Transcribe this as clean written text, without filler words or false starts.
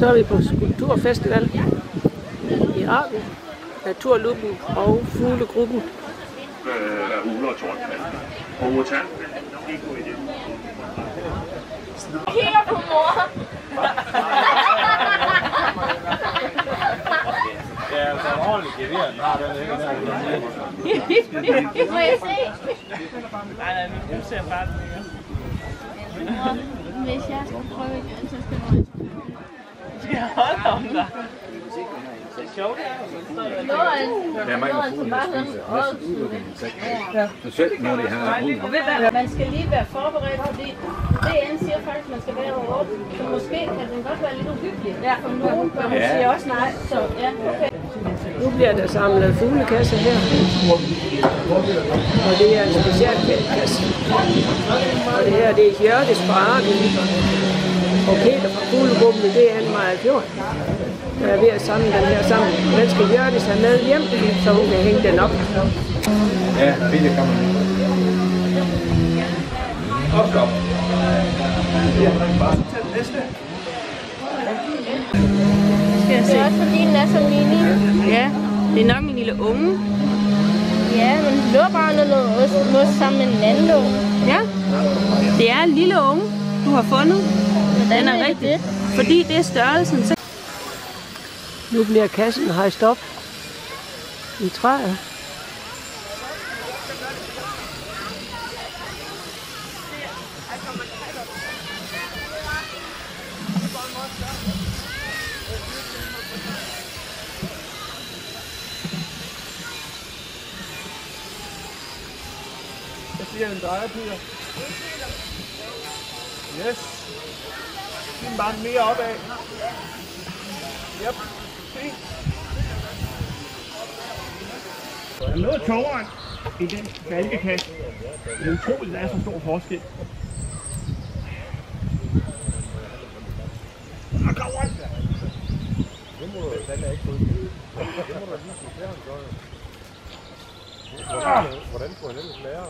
Så er vi på Skulpturfestival i Arden, Naturluppen og Fuglegruppen. Kigger på mor! Må jeg se? Nej, nu ser jeg bare den. Hvis jeg skal prøve igen, så skal jeg holde om dig. Det er sjovt, det. Man skal lige være forberedt, fordi DN siger faktisk, at man skal være over 8. Så måske kan den godt være lidt uhyggelig. For nogen bør man sige også nej. Så, ja, okay. Nu bliver der samlet fuglekasser her. Og det er en speciel kasse. Og det her, det er Hjørtes fra Arden. Og Peter fra Fuglegruppen, det er han meget fjort. Jeg er ved at samle den her sammen. Den skal Hjørtes have med hjem, så hun kan hænge den op. Ja, Peter kommer. Opgå. Ja, bare til den næste. Skal jeg se? Det er også fordi den er så mini. Ja, det er nok min lille unge. Ja, men den lå bare noget mos sammen med en anden lå. Ja, det er en lille unge, du har fundet. Den er rigtig, fordi det er størrelsen. Nu bliver kassen hejst op i træet. Jeg siger en drejepiger. Yes. Giv bare mere opad. Yep. Fint. Jeg nåede tungeren i den falkekasse. Det er utroligt, der er så stor forskel. Det må du fandme ikke få ud. Det må du lige se flere end gøre. Hvordan får han ellers lærer?